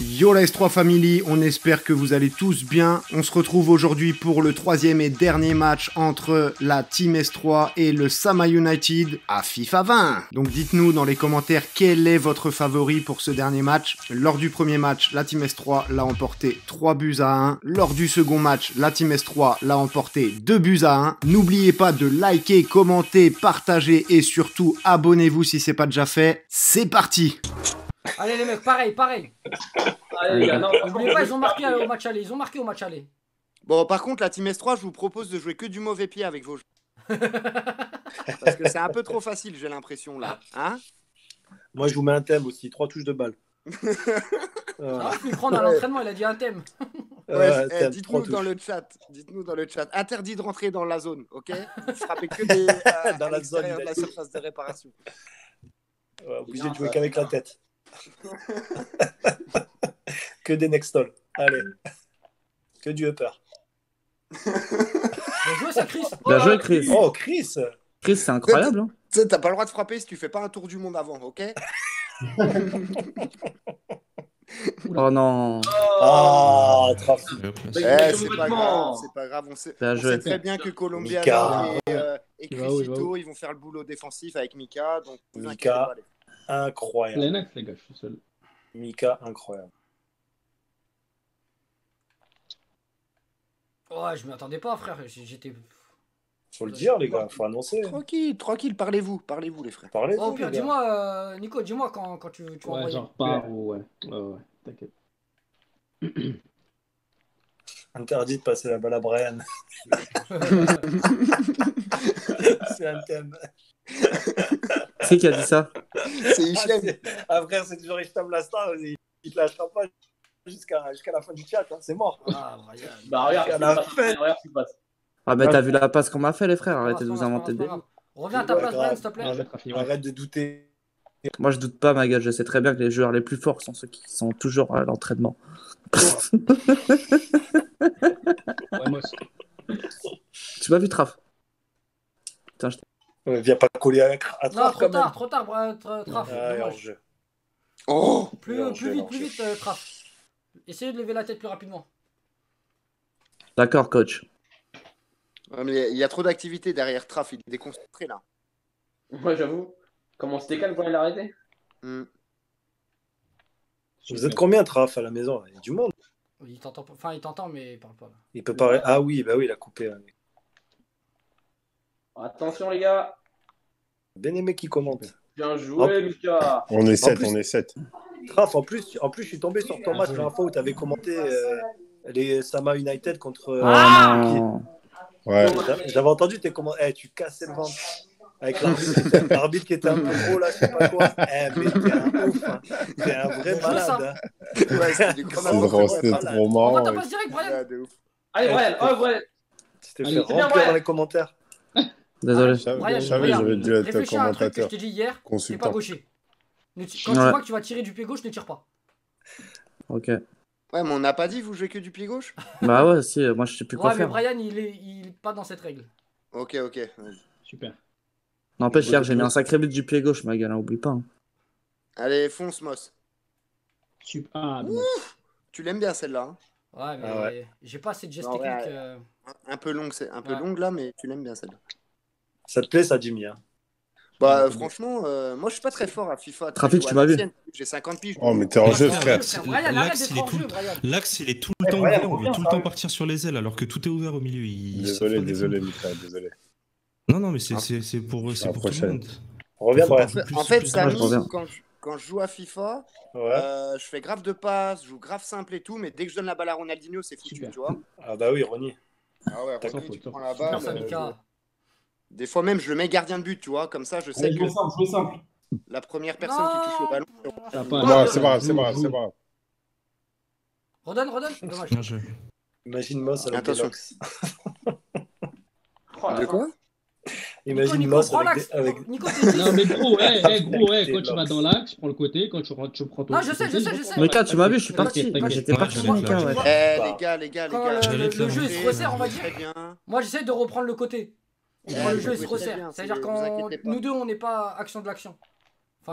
Yo la S3 Family, on espère que vous allez tous bien. On se retrouve aujourd'hui pour le troisième et dernier match entre la Team S3 et le Sama United à FIFA 20. Donc dites-nous dans les commentaires quel est votre favori pour ce dernier match. Lors du premier match, la Team S3 l'a emporté 3 buts à 1. Lors du second match, la Team S3 l'a emporté 2 buts à 1. N'oubliez pas de liker, commenter, partager et surtout abonnez-vous si c'est pas déjà fait. C'est parti! Allez les mecs, pareil. Allez les gars, non, n'oubliez pas, ils ont marqué au match aller. Bon, par contre, la Team S3, je vous propose de jouer que du mauvais pied avec vos jeux. Parce que c'est un peu trop facile, j'ai l'impression, là. Hein? Moi, je vous mets un thème aussi, 3 touches de balle. Ah, je vais prendre à l'entraînement, il a dit un thème. Ouais, dites-nous dans le chat. Interdit de rentrer dans la zone, ok? Vous frappez que des, dans la zone de la surface de réparation. Ouais, obligé de jouer qu'avec la tête. Que des next all. Allez. Que du upper. Bien joué ça, Chris. Bien joué, Chris. Oh, Chris. Chris, c'est incroyable. Tu sais, t'as pas le droit de frapper si tu fais pas un tour du monde avant, ok? Oh non. Oh, trafic. C'est pas grave, on sait, très bien que Colombia et Crisito, ils vont faire le boulot défensif avec Mika. Donc, Mika. Incroyable. Lenax, les gars, je suis seul. Mika, incroyable. Ouais, je m'y attendais pas, frère. J'étais. Faut le dire, les gars, faut annoncer. Tranquille, tranquille, parlez-vous, les frères. Parlez-vous. Oh, pire, dis-moi, Nico, dis-moi quand tu veux. Ouais, genre par ou ouais, t'inquiète. Interdit de passer la balle à Brian. C'est un thème. C'est qui a dit ça? C'est Hichem. Ah frère, c'est toujours Hichem Lastar. Il te lâchera pas jusqu'à la fin du chat, hein. C'est mort. Ah, bah regarde, ah bah t'as vu la passe qu'on m'a fait les frères, arrêtez de vous inventer des. Reviens à ta place, Brian, s'il te plaît. Arrête de douter. Moi je doute pas ma gueule, je sais très bien que les joueurs les plus forts sont ceux qui sont toujours à l'entraînement. Ouais, moi aussi. Tu m'as vu Traf? Putain, je viens pas coller à Traf. Non, trop tard, Traf. Oh, plus vite, Traf. Essayez de lever la tête plus rapidement. D'accord, coach. Ouais, mais il y a trop d'activité derrière Traf, il est déconcentré là. Ouais, j'avoue. Comment on se décale pour aller l'arrêter? Vous êtes combien, Traf, à la maison? Il y a du monde. Il t'entend, mais il parle pas. Il peut parler. Ah oui, bah oui, il a coupé. Attention les gars. Bien-aimé qui commente. Bien joué, Lucas. On est 7, on est 7. Traf, en plus, je suis tombé sur ton match la dernière fois où tu avais commenté les Sama United contre. Ouais. J'avais entendu tes commentaires. Eh, tu cassais le ventre. Avec l'arbitre qui était un peu gros là, je sais pas quoi. Eh, mais t'es un ouf, hein. T'es un vrai malade. Hein. Ouais, c'est trop marrant. On va pas direct, Brian. Allez, Brian, tu t'es fait remplir dans les commentaires. Désolé. Je savais que j'avais dû être commentateur. Je t'ai dit hier, t'es pas gaucher. Quand tu vois que tu vas tirer du pied gauche, ne tire pas. Ok. Ouais, mais on n'a pas dit, vous jouez que du pied gauche? Bah ouais, si, moi je sais plus quoi faire. Ouais, mais Brian, il est pas dans cette règle. Ok. Super. N'empêche, hier, j'ai mis un sacré but du pied gauche, ma gueule, hein, oublie pas. Hein. Allez, fonce, Moss. Super. Ah, tu l'aimes bien, celle-là. Hein. Ouais, mais j'ai pas assez de gestes techniques. Ouais, un peu longue, là, mais tu l'aimes bien, celle-là. Ça te plaît, ça, Jimmy, hein? Bah, franchement, moi, je suis pas très fort à FIFA. Trafic, tu m'as vu. J'ai 50 piges. Oh, mais t'es en jeu, frère. L'axe, il est tout le temps ouvert. On veut tout le temps partir sur les ailes, alors que tout est ouvert au milieu. Désolé, Mika, désolé. Non, mais c'est pour tout le monde. En fait, Samy, quand je joue à FIFA, je fais grave de passes, je joue grave simple et tout, mais dès que je donne la balle à Ronaldinho, c'est foutu, tu vois. Ah bah oui, Ronnie. Ah ouais, Ronnie, tu prends la balle. Des fois même, je le mets gardien de but, tu vois, comme ça, je sais que la première personne qui touche le ballon... Non, c'est pas grave, c'est pas grave. Redonne, dommage. Imagine-moi ça. Attention. De quoi? Imagine-moi avec... Nico, non mais gros, quand tu vas dans l'axe, tu prends le côté, quand tu rentres, tu prends ton... Non, je sais. Mika, tu m'as vu, je suis parti. J'étais parti, Mika, ouais. Les gars. Le jeu, il se resserre, on va dire. Moi, j'essaie de reprendre le côté. Le jeu, il se resserre. C'est-à-dire quand nous deux, on n'est pas action de l'action.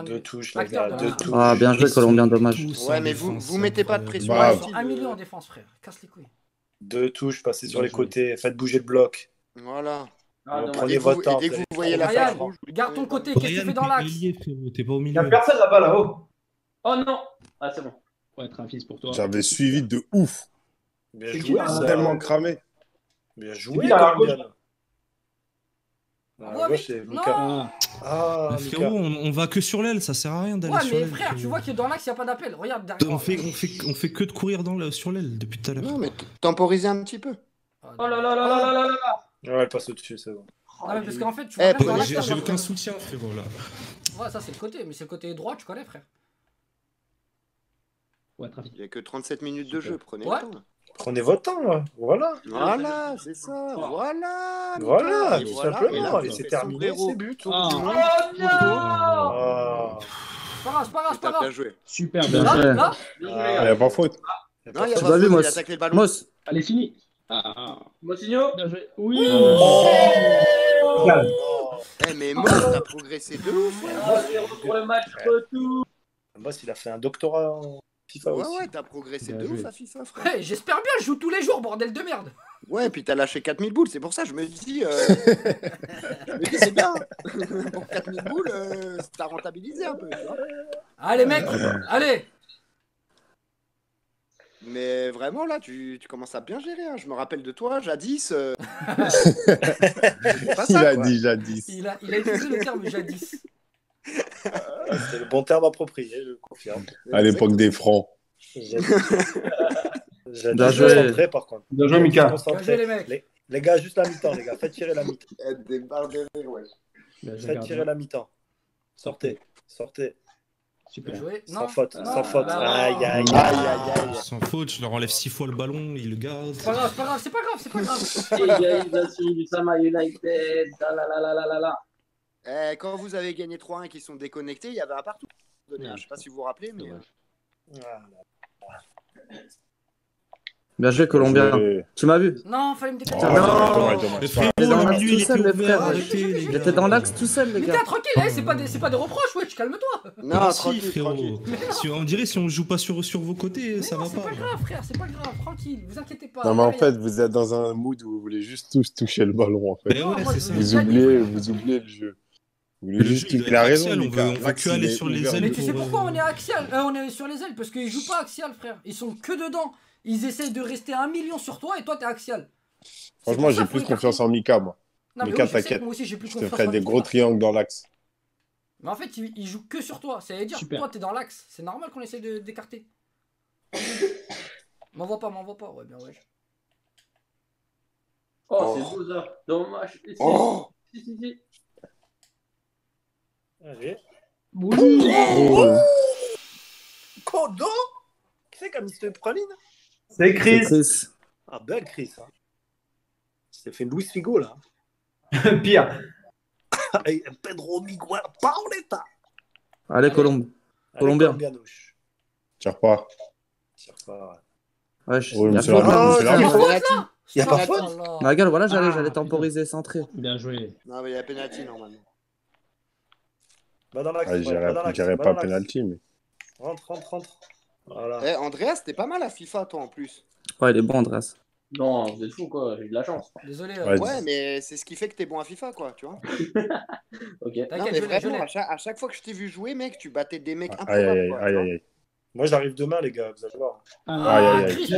Deux touches, les gars, deux touches. Ah, bien joué, Colombien, dommage. Ouais, mais vous mettez pas de pression. Un million en défense, frère. Casse les couilles. Deux touches, passez sur les côtés, faites bouger le bloc. Voilà. Prenez votre temps. Dès que vous voyez la flamme rouge, garde ton côté, qu'est-ce que tu fais dans l'axe? T'es pas au milieu. Y'a personne là-bas, là-haut. Oh non. Ah, c'est bon. Ouais, Travis, pour toi. J'avais suivi de ouf. Bien joué, tellement cramé. Bien joué, Colombien. Ah, ouais, c'est Lucas. Ah, frérot, on va que sur l'aile, ça sert à rien d'aller sur l'aile. Ouais, mais frère, tu vois que dans l'axe, il n'y a pas d'appel. Regarde derrière. On fait que de courir sur l'aile depuis tout à l'heure. Non, mais temporisez un petit peu. Oh là là là là là là là. Ouais, passe au-dessus, c'est bon. Ah, mais parce qu'en fait, tu vois. J'ai aucun soutien, frérot, là. Ouais, ça, c'est le côté, mais c'est le côté droit, tu connais, frère. Ouais, Trafic. Il n'y a que 37 minutes de jeu, prenez le temps. Prenez votre temps, là. Voilà. Voilà, c'est ça. Voilà. Voilà, tout simplement. Et c'est terminé, c'est but. Oh non, c'est pas grave. Bien joué. Super bien joué. Il n'y a pas faute. Non, il n'y a pas faute, il attaque les ballons. Moss. Allez, fini. Mosinho. Bien joué. Oui. Eh, mais Moss, t'as progressé de ouf. Pour le match retour. Moss, il a fait un doctorat en... FIFA ouais, t'as progressé de ouf à FIFA, frère. Hey, j'espère bien, je joue tous les jours, bordel de merde. Ouais, puis t'as lâché 4000 boules, c'est pour ça, je me dis. C'est bien. Pour 4000 boules, t'as rentabilisé un peu. Tu vois. Allez, mec, allez. Mais vraiment, là, tu commences à bien gérer. Hein. Je me rappelle de toi, jadis. Pas ça, il a dit jadis. Il a utilisé le terme jadis. C'est le bon terme approprié, je confirme. À l'époque des francs. J'ai bien concentré, par contre. Bien joué, Mika. Les gars, juste la mi-temps, les gars. Faites tirer la mi-temps. Des barres de rire, ouais. Faites tirer la mi-temps. Sortez, sortez. Super joué. Sans faute, sans faute. Aïe, aïe, aïe, aïe. Sans faute, je leur enlève 6 fois le ballon, ils le gardent. C'est pas grave, c'est pas grave, Égalisation du Sama United. Quand vous avez gagné 3-1 qui sont déconnectés, il y avait un partout. Je sais pas si vous vous rappelez, mais... Bien joué, Colombien. Tu m'as vu? Non, fallait me déconnecter. Il était dans l'axe tout seul, les gars. Mais t'es tranquille, c'est pas des reproches, wesh, calme-toi. Non, tranquille. On dirait si on joue pas sur vos côtés, ça va pas. C'est pas grave, frère, c'est pas grave, tranquille, vous inquiétez pas. Non, mais en fait, vous êtes dans un mood où vous voulez juste tous toucher le ballon, en fait. Vous oubliez le jeu. Il a raison, on va que aller sur les ailes. Mais tu sais pourquoi on est axial? On est sur les ailes parce qu'ils jouent pas axial, frère. Ils sont que dedans. Ils essayent de rester 1 million sur toi et toi t'es axial. Franchement, j'ai plus confiance en Mika, moi. Mika, t'inquiète. Moi aussi, j'ai plus confiance en Mika. Je te ferai des gros triangles dans l'axe. Mais en fait, ils jouent que sur toi. Ça veut dire que toi t'es dans l'axe. C'est normal qu'on essaye d'écarter. M'envoie pas. Ouais, bien, ouais. Oh, c'est beau ça. Dommage. Oh! Allez. Kodo? Qui c'est comme Mr. Praline? C'est Chris. Ah, belle Chris. Hein. C'est fait Luis Figo, là. Pire. Et Pedro Miguel Paoletta. Allez, Colombien. Tire pas. Ouais, il n'y a pas faute. Ma gueule, voilà, j'allais temporiser, centrer. Bien joué. Non, mais il y a pénalty, normalement. J'irais pas penalty, mais. Rentre. Voilà. Hey, Andreas, t'es pas mal à FIFA, toi, en plus. Ouais, il est bon, Andreas. Non, vous êtes fou, quoi. J'ai eu de la chance. Désolé. Ouais, mais c'est ce qui fait que t'es bon à FIFA, quoi, tu vois. Ok. Non, mais vraiment, à chaque fois que je t'ai vu jouer, mec, tu battais des mecs improbables, quoi. Aïe. Moi, j'arrive demain, les gars, vous allez voir. Aïe.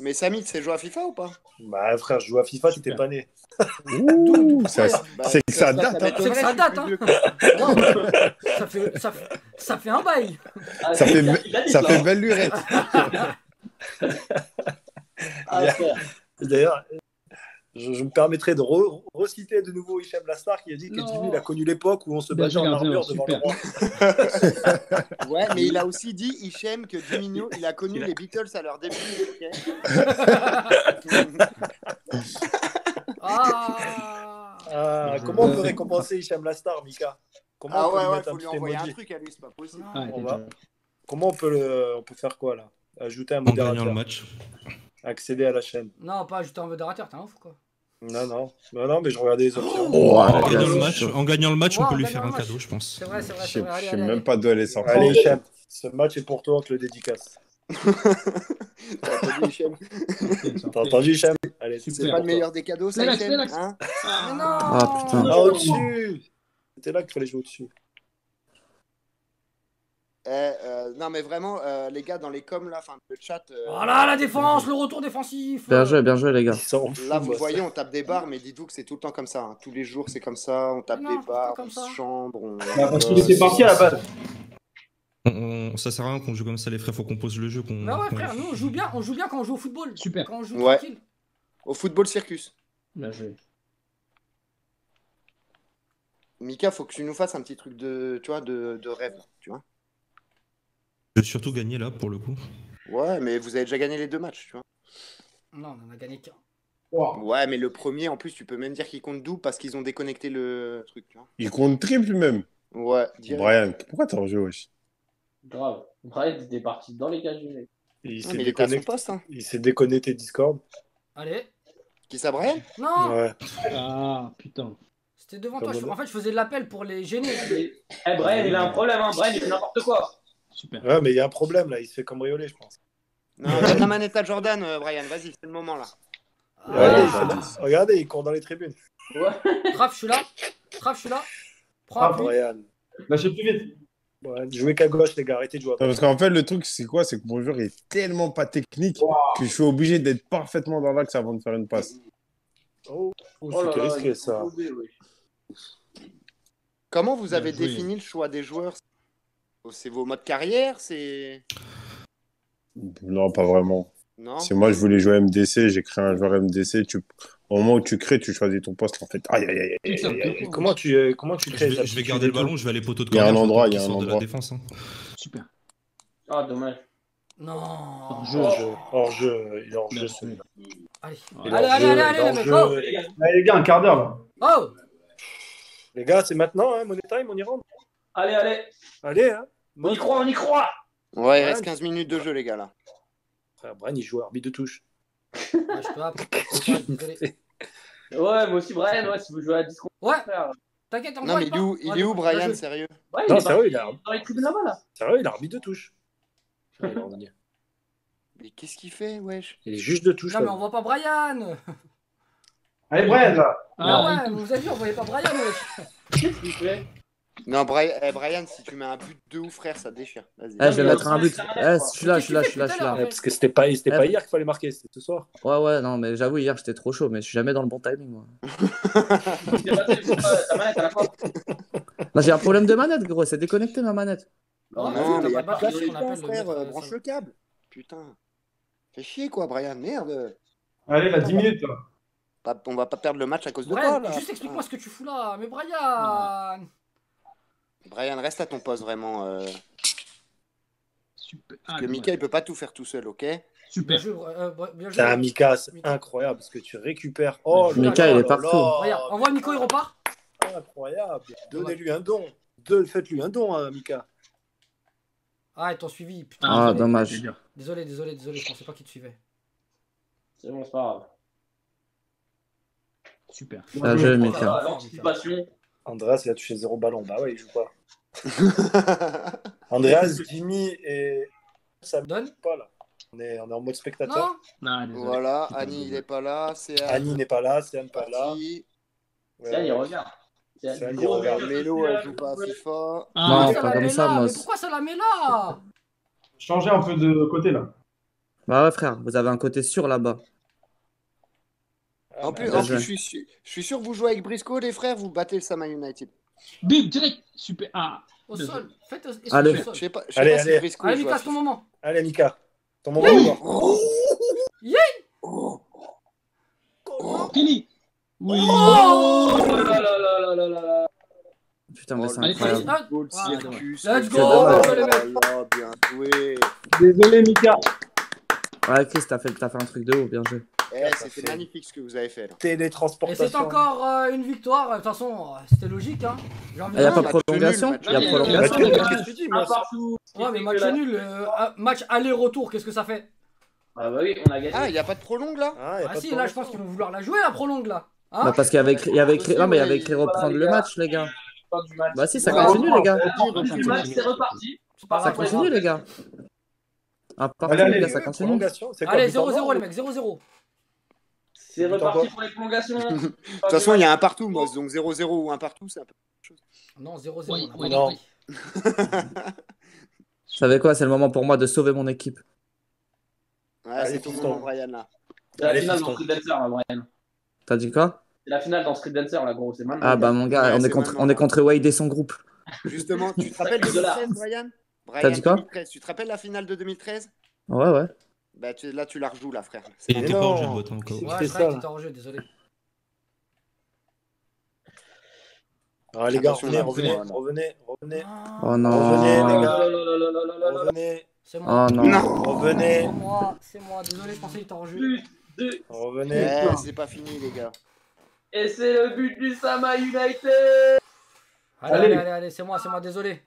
Mais Samy, tu sais jouer à FIFA ou pas? Bah frère, je joue à FIFA, t'étais pas né. Ouh, c'est que ça date, hein. C'est que ça date, hein. Ça fait un bail. Ça fait belle lurette. D'ailleurs, je me permettrai de reciter de nouveau Hichem Lastar qui a dit que Jimmy, il a connu l'époque où on se battait en armure devant le roi. Ouais, mais il a aussi dit, Hichem, que Jimmy, il a connu les Beatles à leur début. Comment on peut récompenser Hichem Lastar, Mika? Faut lui envoyer un truc à lui, c'est pas possible. Comment on peut faire quoi, là? Ajouter un modérateur. Accéder à la chaîne. Non, pas ajouter un modérateur, t'es un ouf, quoi. Non, mais je regardais les options. En gagnant le match, on peut lui faire un cadeau, je pense. C'est vrai, c'est vrai. Je sais même pas d'où elle est sortie. Allez, Hichem, ce match est pour toi, on te le dédicace. T'as entendu Hichem? C'est pas le meilleur des cadeaux, ça, Hichem? Ah, putain. Ah, au-dessus. C'était là qu'il fallait jouer au-dessus. Non mais vraiment les gars dans les coms là, enfin le chat. Voilà la défense, le retour défensif. Bien joué les gars. Là vous voyez on tape des barres mais dites-vous que c'est tout le temps comme ça, hein. Tous les jours c'est comme ça, on tape des barres, on se chambre. Parce qu'il était parti à la base. Ça sert à rien qu'on joue comme ça les frères, faut qu'on pose le jeu. Non ouais frère, nous on joue bien quand on joue au football. Super. Quand on joue tranquille. Au football circus. Bien joué. Mika, faut que tu nous fasses un petit truc de, tu vois, de rêve, tu vois. Je vais surtout gagner là pour le coup. Ouais, mais vous avez déjà gagné les deux matchs, tu vois. Non, on en a gagné qu'un. Wow. Ouais, mais le premier, en plus, tu peux même dire qu'il compte double parce qu'ils ont déconnecté le truc, tu vois. Il compte triple même. Ouais. Brian, pourquoi t'es en jeu aussi? Grave. Brian était parti dans les cages. Il s'est déconnecté Discord. Allez. Qui ça, Brian? Non. Ouais. Ah putain. C'était devant toi. En fait, je faisais de l'appel pour les gêner. Eh, Brian, il a un problème, hein. Brian, il fait n'importe quoi. Super. Ouais, mais il y a un problème là, il se fait cambrioler, je pense. Non, donne la manette à Jordan, Brian, vas-y, c'est le moment là. Regardez, il court dans les tribunes. Ouais. Raph, je suis là. Prends un Brian. Lâchez plus vite. Ouais, jouez qu'à gauche, les gars, arrêtez de jouer. Parce qu'en fait, le truc, c'est quoi? C'est que mon joueur est tellement pas technique que je suis obligé d'être parfaitement dans l'axe avant de faire une passe. C'est risqué ça. Comment vous avez défini le choix des joueurs? C'est vos modes carrière, c'est... Non, pas vraiment. C'est moi, je voulais jouer MDC, j'ai créé un joueur MDC. Au moment où tu crées, tu choisis ton poste, en fait. Comment tu crées? Je vais garder le ballon, je vais aller poteau de corner. Il y a un endroit, de la défense. Hein. Super. Ah, dommage. Non. Hors-jeu, il est hors-jeu. Allez, les gars, un quart d'heure. Oh. Les gars, c'est maintenant, hein, Money Time, on y rentre. Allez, hein. On y croit, Ouais, il reste 15 minutes de jeu, les gars, là. Frère, Brian, il joue arbitre de touche. Ouais, moi aussi, Brian, si vous jouez à 10 contre. Ouais, t'inquiète, on va. Non, mais il est où, Brian, sérieux? Non, sérieux, il est dans les tribunes là-bas, là. Sérieux, il est arbitre de touche. Mais qu'est-ce qu'il fait, wesh? Il est juge de touche. Non, mais on voit pas Brian. Allez, Brian, là. Ah ouais, vous avez vu, on voyait pas Brian, wesh. Qu'est-ce qu'il fait? Non, Brian, si tu mets un but de ouf, frère, ça déchire. Vas-y. Je vais mettre un but. Je suis là. Parce que c'était pas hier qu'il fallait marquer, c'était ce soir. Ouais, non, mais j'avoue, hier, j'étais trop chaud, mais je suis jamais dans le bon timing, moi. Là, j'ai un problème de manette, gros, c'est déconnecté, ma manette. Non, mais y'a pas de place qu'on appelle, frère, branche le câble. Putain. Fais chier, quoi, Brian, merde. Allez, là, 10 minutes, là. On va pas perdre le match à cause de toi, là. Juste explique-moi ce que tu fous là, mais Brian. Brian, reste à ton poste, vraiment. Super. Parce que Mika, il peut pas tout faire tout seul, ok? Super. Bien joué. Mika, c'est incroyable parce que tu récupères. Oh, Mika, il est partout. Regarde, envoie Miko, il repart. Incroyable. Donnez-lui un don. Faites-lui un don, Mika. Ah, ils t'ont suivi. Putain, dommage. Désolé, je pensais pas qu'il te suivait. C'est bon, c'est pas grave. Super. Bien joué, Mika. L'anticipation. Andreas, il a touché 0 ballon. Bah ouais, il joue pas. Andreas, Jimmy et... Ça me donne pas, là. On est en mode spectateur. Non, voilà, Annie, il est pas là. Annie n'est pas là, Céane pas là. Céane, il regarde. Céane, il regarde. Mélo, elle joue pas à FIFA. Non, pas comme ça, moi. Mais pourquoi ça la met là? Changez un peu de côté, là. Bah ouais, frère, vous avez un côté sûr, là-bas. En plus, je suis sûr que vous jouez avec Brisco, les frères, vous battez le Sama United. Bim, direct. Super. Ah, au sol. Faites au sol. Je sais pas si Brisco. Allez, Mika, ton moment. Allez, Mika. Ton moment. Kelly. Oui. Oh là là là. Putain, mais c'est incroyable. Let's go. Bien joué. Désolé, Mika. Ouais, Chris, t'as fait un truc de haut, bien joué. C'était magnifique ce que vous avez fait là. Télétransportation. Et c'est encore une victoire. De toute façon, c'était logique. Hein. Il n'y a pas de prolongation. Match nul. Match aller-retour, qu'est-ce que ça fait? Ah bah oui, on a gagné. Ah, il n'y a pas de prolongue là? Ah si, là je pense qu'ils vont vouloir la jouer, la prolongue là. Hein bah parce qu'il y avait écrit reprendre le match, les gars. Bah si, ça continue, les gars. Le match, c'est reparti. Ça continue, les gars. Ah, allez, les gars, ça continue. Allez, 0-0, les mecs, 0-0. C'est reparti pour les prolongations. De toute façon, il y a un partout, moi. Donc 0-0 ou un partout, c'est un peu la même chose. Non, 0-0. Oui, non. Vous savez quoi, c'est le moment pour moi de sauver mon équipe. Ouais, c'est ton moment, Brian, là. C'est la finale dans Street Dancer, là, Brian. T'as dit quoi? C'est la finale dans Street Dancer, là, gros. Ah, bah, mon gars, on est contre Wade et son groupe. Justement, tu te rappelles de 2013, Brian? T'as dit quoi? Tu te rappelles la finale de 2013? Ouais, ouais. Bah, là, tu la rejoues, là, frère. T'étais pas en jeu, votre encore. Ouais, c'est ça, t'étais en jeu, désolé. Ah, les gars, revenez. Oh non. Revenez, les gars. Revenez. C'est moi. Oh non. Revenez. C'est moi, désolé, je pensais qu'il était en jeu. Revenez. C'est pas fini, les gars. Et c'est le but du Sama United. Allez, c'est moi, désolé.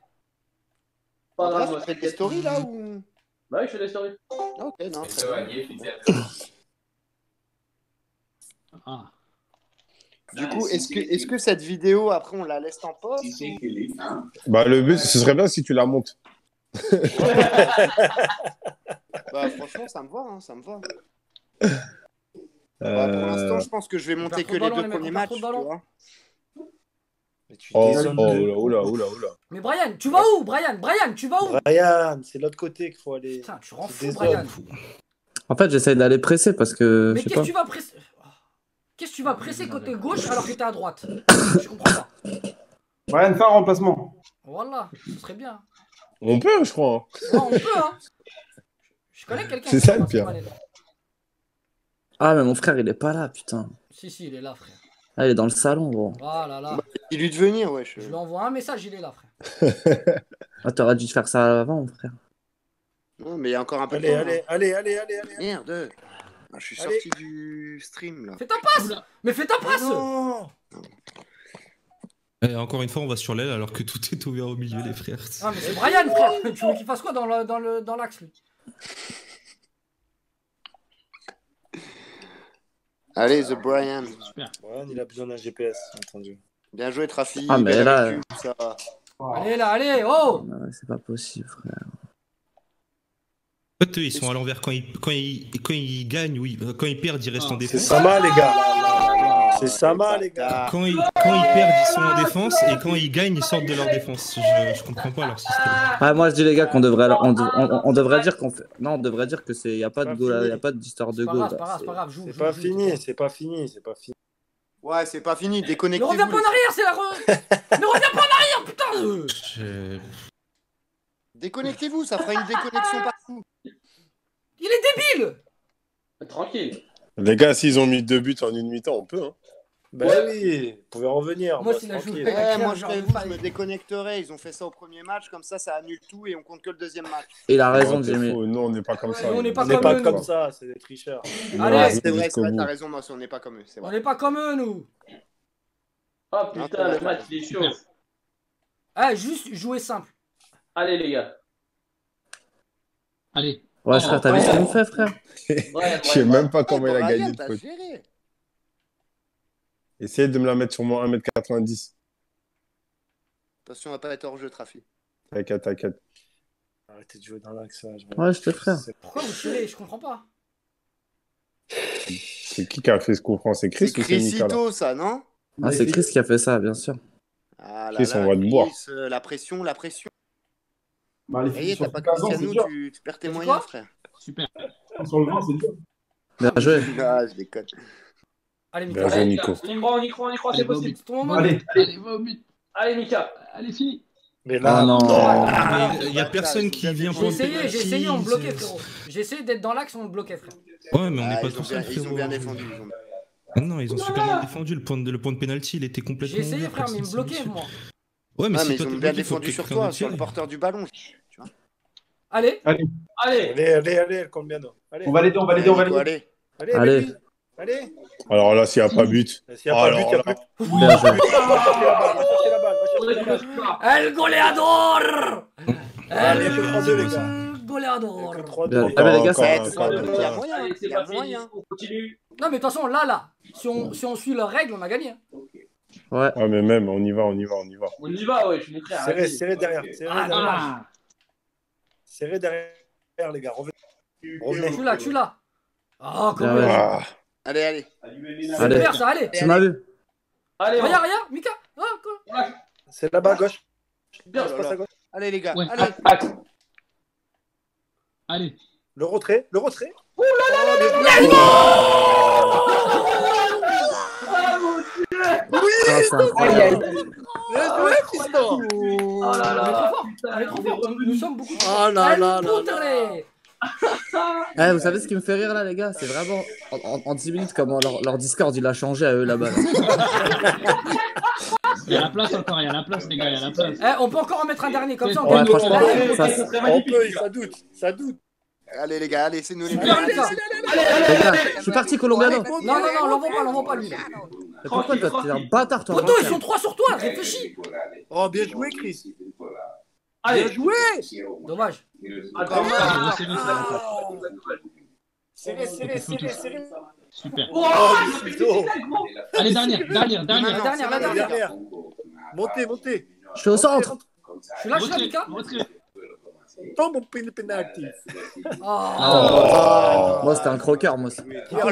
Là, tu fais des stories là ou... Bah oui, je fais des stories. Ok, non. Du coup, est-ce que cette vidéo, après, on la laisse en poste ou... Bah le but, ce serait bien si tu la montes. Bah franchement, ça me va, hein, ça me va. Bah, pour l'instant, je pense que je vais monter que les deux premiers matchs, tu vois. Oh là. Mais Brian, tu vas où? Brian, c'est l'autre côté qu'il faut aller. Putain, tu rends fou, Brian. En fait, j'essaie d'aller presser parce que. Mais qu'est-ce que tu vas presser? Qu'est-ce que tu vas presser côté gauche alors que t'es à droite? Je comprends pas. Brian, fais un remplacement. Voilà, ce serait bien. On peut, je crois. Ouais, on peut, hein. Je connais quelqu'un. C'est ça le pire. Ah, mais mon frère, il est pas là, putain. Si, il est là, frère. Ah, il est dans le salon, gros. Oh là là. Il lui de venir, wesh. Je lui envoie un message, il est là, frère. Ah, t'aurais dû te faire ça avant, frère. Non, mais il y a encore un peu de temps. Allez. Merde. Ah, je suis sorti du stream, là. Fais ta passe là. Mais fais ta passe. Non. Et encore une fois, on va sur l'aile alors que tout est ouvert au milieu, les frères. Ah, mais c'est Brian, frère. Tu veux qu'il fasse quoi dans l'axe, lui? Allez, The Brian. Super. Brian, il a besoin d'un GPS, entendu. Bien joué, Trafi. Ah, mais là... Ça va. Oh. Allez, oh! C'est pas possible, frère. Ils sont à l'envers. Quand ils gagnent, oui. Quand ils perdent, ils restent en défense. C'est Sama, les gars. Quand ils perdent, ils sont en défense. Et quand ils gagnent, ils sortent de leur défense. Je comprends pas leur système. Ah, moi, je dis, les gars, qu'on devrait... On devrait dire qu'on fait... Non, on devrait dire que c'est... Il n'y a pas d'histoire de go. C'est pas grave, c'est pas fini, c'est pas fini. Ouais, c'est pas fini, déconnectez-vous. Ne reviens pas en arrière, c'est la re... Ne reviens pas en arrière, putain. Déconnectez-vous, ça fera une déconnexion partout. Il est débile. Tranquille. Les gars, s'ils ont mis 2 buts en une mi-temps, on peut, hein. Bah oui, vous pouvez revenir. Moi, je me déconnecterai. Ils ont fait ça au premier match, comme ça annule tout et on compte que le deuxième match. Il a raison, Jimmy. Non, on n'est pas comme ça. On n'est pas comme ça, c'est des tricheurs. Allez, c'est vrai, t'as raison, moi, on n'est pas comme eux. On n'est pas comme eux, nous. Oh putain, le match, il est chaud. Ah, juste jouer simple. Allez, les gars. Allez. Ouais, frère, t'as vu ce qu'on fait, frère? Je sais même pas comment il a gagné. Essayez de me la mettre sur moi 1m90. Attention, on va pas être hors jeu, Trafi. T'inquiète. Arrêtez de jouer dans l'axe. Ouais, je te frère. Pourquoi vous tirez? Je comprends pas. C'est qui a fait ce coup franc? C'est Chris ou c'est Nicolas, ça, non? Ah, c'est Chris qui a fait ça, bien sûr. Ah, Chris, on va te boire. La pression. Hey, t'as pas Cristiano, tu perds tes moyens, frère. Super. Sur le vent, c'est dur. Bien joué. Ah, je déconne. Allez, Mika. Allez, Nico. On y croit, c'est possible. C'est ton moment. Allez, va au but. Allez, Mika. Allez, fini. Mais là, non. Il n'y a personne qui vient pour le pénalty. J'ai essayé, on me bloquait, frérot. J'ai essayé d'être dans l'axe, on me bloquait, frère. Ouais, mais on n'est pas trop seul, frérot. Ils ont bien défendu. Non, ils ont super bien défendu. Le point de pénalty, il était complètement. J'ai essayé, frère, mais ils me bloquaient, moi. Ouais, mais ils ont bien défendu sur toi, sur le porteur du ballon. Allez, combien d'heures? On va l'aider. Allez. Alors là, s'il n'y a pas but. S'il n'y a pas but, il n'y a pas but. Bien joué. Va chercher la balle. El goleador. El footballeur d'or. Il y a moyen. Non, mais de toute façon, là, si on suit leurs règles, on a gagné. Ouais. Ouais, mais même, on y va. On y va, ouais, je suis montré. Serré derrière. Serré derrière, les gars. Revenez. Tu l'as. Oh, quand même. Allez. Super, ça, allez. Tu m'as vu. Regarde, Mika. C'est là-bas à gauche. Bien, je passe à gauche. Allez, les gars. Allez. Le retrait. Ouh là là. Oui. Oh là là. Nous sommes beaucoup. Oh là là. Vous savez ce qui me fait rire là, les gars, c'est vraiment en 10 minutes comment leur Discord il a changé à eux là-bas. Il y a la place encore, les gars, on peut encore en mettre un dernier comme ça. On peut, ça doute. Allez les gars, allez, c'est nous les gars. Je suis parti Colombiano. Non, l'envoie pas lui. Pourquoi t'es un bâtard toi? Ils sont 3 sur toi, réfléchis. Oh, bien joué Chris. Allez, joué. Dommage. Serré. Super. Allez, dernière. Montez. Je suis au centre. Je suis là, Mika. Tombe au penalty. Moi, c'était un croqueur, moi. Oh,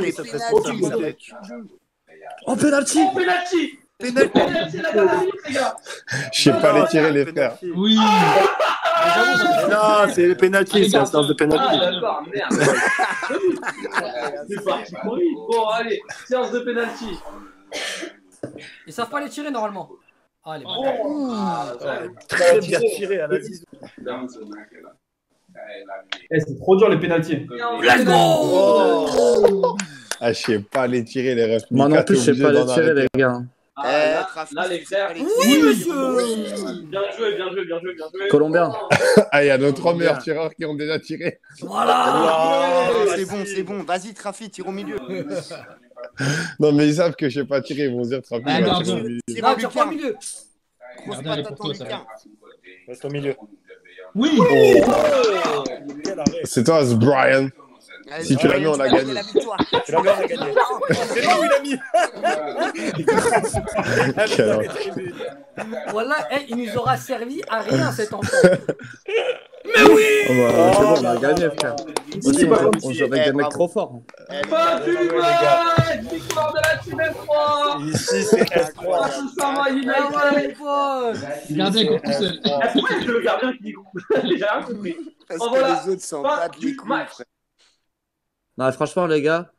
penalty. Je sais pas les tirer, les frères. Oui. Non, c'est les pénalty, c'est un sens de pénalty. C'est parti pour lui. Bon, allez, séance de pénalty. Ils savent pas les tirer normalement. Allez, très bien tiré à la 10. C'est trop dur les pénalty. Let's go. Ah, je sais pas les tirer, les refs. Moi non plus, je sais pas les tirer, les gars. Là, les frères. Oui, monsieur. Bien joué. Colombien. Ah, il y a nos 3 meilleurs tireurs qui ont déjà tiré. Voilà. C'est bon. Vas-y, Trafi, tire au milieu. Non, mais ils savent que je sais pas tirer. Ils vont dire Trafi. Tire au milieu. Grosse patate au milieu. Reste au milieu. Oui. C'est toi, c'est Brian. Si tu l'as mis, on l'a gagné. Tu l'as mis, on l'a gagné. C'est là où il a mis. Voilà, il nous aura servi à rien cet enfant. Mais oui. C'est bon, on a gagné, frère. On joue avec des mecs trop forts. Pas du match. Victoire de la Team S3. Ici, c'est S3. Sama United. Gardien contre tout seul. Est-ce que le gardien qui dit groupe? J'ai rien compris. Parce que les autres s'en battent les couilles, frère. Non, franchement, les gars.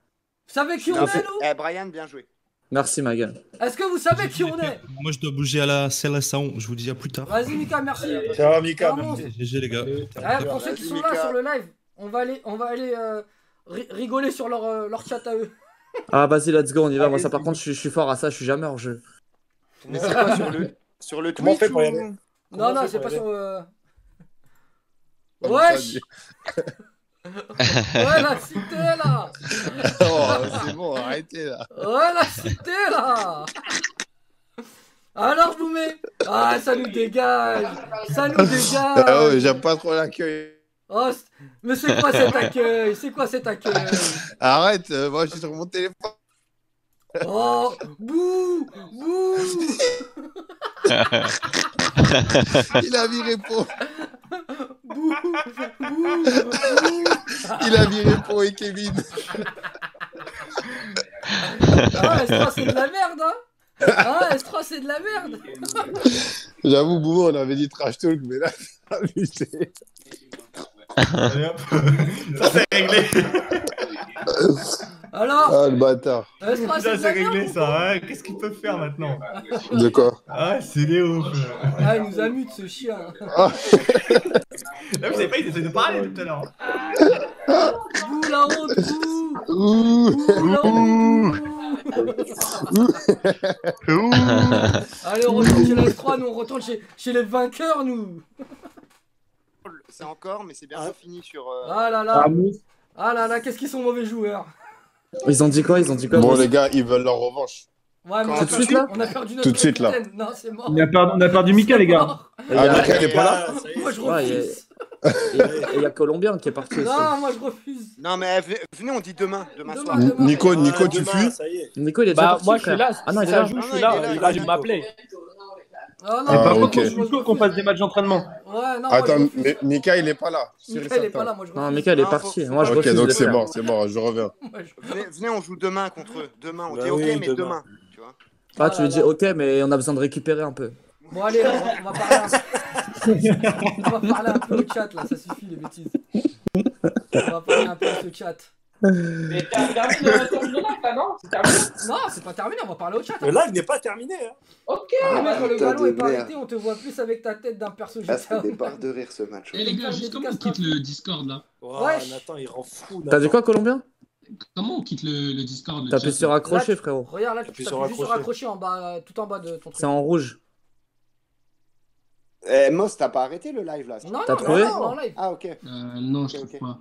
Vous savez qui on est, nous? Brian, bien joué. Merci, ma gueule. Est-ce que vous savez qui on est? Moi, je dois bouger à la sélection. Je vous dis à plus tard. Vas-y, Mika, merci. Ciao, Mika. GG, les gars. Pour ceux qui sont là sur le live, on va aller rigoler sur leur chat à eux. Ah, vas-y, let's go, on y va. Moi, ça, par contre, je suis fort à ça. Je suis jamais hors jeu. Mais c'est pas sur le Twitch. Comment on fait pour y aller? Non, c'est pas sur. Wesh. Ouais, la cité là! Oh, c'est bon, arrêtez là! Ouais, la cité là! Alors, je vous mets! Ah, ça nous dégage! Ah ouais, j'aime pas trop l'accueil! Oh, mais c'est quoi cet accueil? Arrête, moi je suis sur mon téléphone! Oh, bouh! Il a viré pour. Bouh. Il a viré pour et Kevin. Ah, S3, c'est de la merde, hein. Ah, S3, c'est de la merde. J'avoue, Bouh, on avait dit trash talk, mais là, c'est abusé. Allez hop, ça c'est réglé. Alors, ah, le bâtard. C'est réglé ça. Hein, qu'est-ce qu'il peut faire maintenant? De quoi? Ah, c'est Léo. Ah, il nous a mute ce chien. Ah. Là, vous savez pas, il essayait de parler tout à l'heure. Bouh, la honte, Bouh. Allez, on retourne chez les 3, nous on retourne chez les vainqueurs, nous. C'est encore, mais c'est bien fini sur. Ah là là, qu'est-ce qu'ils sont mauvais joueurs. Ils ont dit quoi? Bon, les gars, ils veulent leur revanche. Ouais, mais on a perdu Mika, les gars. Ah, Mika, il est pas là. Moi, je refuse. Et il y a Colombien qui est parti aussi. Non, moi je refuse. Non, mais venez, on dit demain. Demain. Nico, tu fuis? Nico, il est déjà parti. Moi, je suis là. Ah non, il est là. Je suis là. Il a dû m'appeler. Oh non, par contre, je pense qu'on passe des matchs d'entraînement. Ouais, non. Attends, mais Mika, il est pas là. Mika, il est pas là. Moi, je refuse. Non, Mika, il est parti. Moi, je refuse. Ok, donc c'est mort, je reviens. Venez, on joue demain contre eux. Demain, on dit ok, mais demain. Tu vois? Ah, tu veux dire ok, mais on a besoin de récupérer un peu. Bon, allez, on va parler un peu au chat là, ça suffit les bêtises. On va parler un peu au chat. Mais t'as terminé le live là, non? C'est terminé? Non, c'est pas terminé, on va parler au chat. Le live n'est pas terminé. Hein. Ok, mec, le ballon est pas arrêté, on te voit plus avec ta tête d'un perso. C'était des barres de rire ce match. Eh les gars, juste comment on quitte le Discord là? Ouais, Nathan, il rend fou. T'as dit quoi, Colombien? Comment on quitte le Discord? T'appuies sur accrocher, frérot. Regarde là, t'appuies juste sur accrocher tout en bas de ton truc. C'est en rouge. Moss, t'as pas arrêté le live là? Non, t'as trouvé? Ah ok. Non, je trouve pas.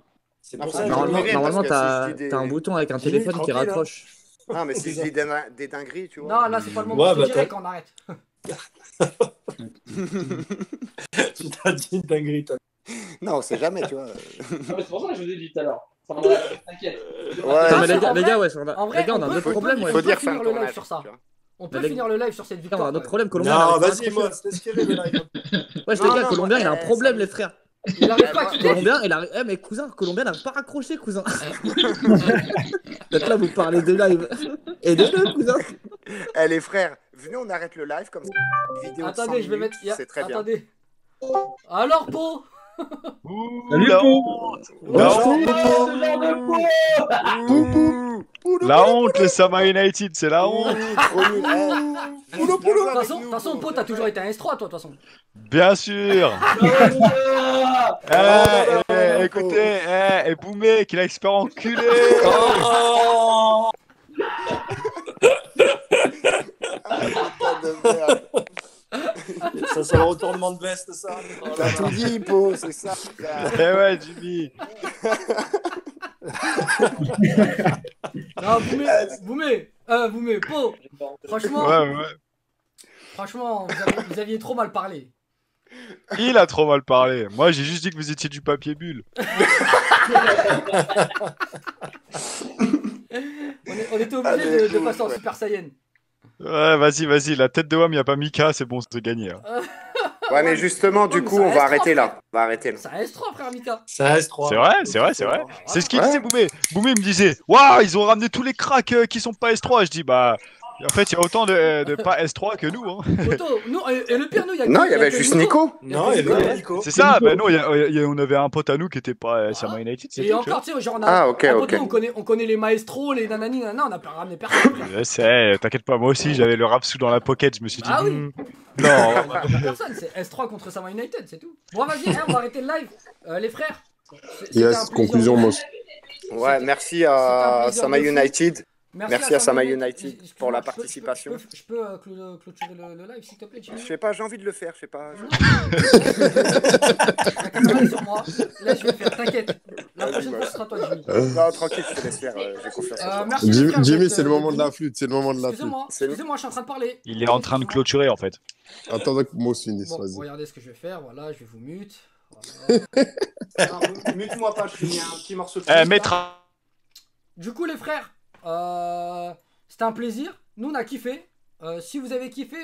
Normalement, t'as un bouton avec un téléphone qui raccroche. Non, mais c'est des dingueries, tu vois. Non, là, c'est pas le moment. Je dirais qu'on arrête. T'as dit une dinguerie, toi. Non, on sait jamais, tu vois. C'est pour ça que je vous ai dit tout à l'heure. T'inquiète. Les gars, on a un autre problème. Il faut dire faire le live sur ça. On peut finir le live sur cette victoire. On a un autre problème, Colombien. Non, vas-y, moi, laisse tirer le live. Ouais, je te dis, Colombien, il a un problème, les frères. Il arrive pas à quitter. Colombien, il arrive. Eh, mais cousin, Colombien n'a pas raccroché, cousin. Peut-être là, vous parlez de live. Et de deux, cousin. Eh, les frères, venez, on arrête le live comme ça. Attendez, je vais mettre. C'est très bien. Attendez. Alors, Po. Salut, Po. La honte, le Sama United, c'est la honte. De toute façon, Po, t'as toujours été un S3, toi, de toute façon. Bien sûr. Écoutez, et Boumé, qu'il a expert enculé. Ça, c'est le retournement de veste, ça. T'as tout dit, Po, c'est ça. Eh ouais, Jimmy. Non, Boumé, Po. Franchement, franchement, vous aviez trop mal parlé. Il a trop mal parlé. Moi, j'ai juste dit que vous étiez du papier bulle. On était obligé de passer en Super Saiyan. Ouais, vas-y, la tête de Wam, il n'y a pas Mika, c'est bon, c'est gagné. Hein. Ouais, mais justement, du coup, on va arrêter là. On va arrêter là. C'est un S3, frère Mika. C'est un S3. C'est vrai, c'est vrai. C'est ce qu'il disait, Boumé. Boumé me disait, waouh, ils ont ramené tous les cracks qui sont pas S3. Je dis, bah. En fait, il y a autant de pas S3 que nous. Hein. Non, et le pire, nous, il y a. Non, il y avait juste Nico. Non, il y avait Nico. C'est ça, ben non, on avait un pote à nous qui était pas Sama United. Et encore, tu sais, genre, on a. Ah, ok. On connaît les maestros, les nanani, nanana, on a pas ramené personne. Je sais, t'inquiète pas, moi aussi, j'avais le rap sous dans la pocket, je me suis dit. Ah oui. Non, personne, c'est S3 contre Sama United, c'est tout. Bon, vas-y, on va arrêter le live, les frères. Yes, conclusion, Moss. Ouais, merci à Sama United. Merci à Sama United pour la participation. Je peux clôturer le live s'il te plaît, Jimmy? Je sais pas, j'ai envie de le faire, je sais pas. La caméra est sur moi. Là, je vais le faire, t'inquiète. La prochaine fois, ce sera toi, Jimmy. Non, tranquille, je te laisse faire, j'ai confiance. Jimmy, c'est le moment de la flûte, c'est le moment de la flûte. Excusez-moi, je suis en train de parler. Il est en train de clôturer, en fait. Attends que Moss finisse, vas-y. Regardez ce que je vais faire, voilà, je vais vous mute. Mute-moi pas, je finis un petit morceau. Du coup, les frères, c'était un plaisir, nous on a kiffé, si vous avez kiffé,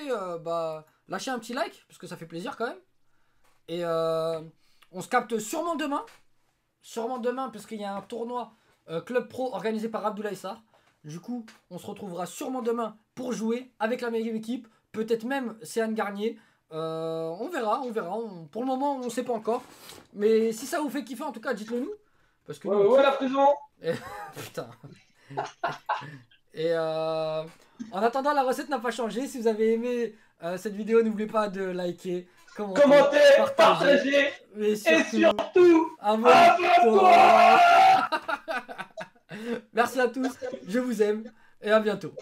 bah, lâchez un petit like, parce que ça fait plaisir quand même, et on se capte sûrement demain, parce qu'il y a un tournoi Club Pro organisé par Abdoulaye Sar, du coup on se retrouvera sûrement demain pour jouer avec la meilleure équipe, peut-être même Céane Garnier, on verra, pour le moment on sait pas encore, mais si ça vous fait kiffer en tout cas dites-le nous, parce que... Ouais, la prison. Putain. Et en attendant, la recette n'a pas changé. Si vous avez aimé cette vidéo, n'oubliez pas de liker, commenter, partager, mais surtout abonne-toi. Merci à tous, je vous aime et à bientôt.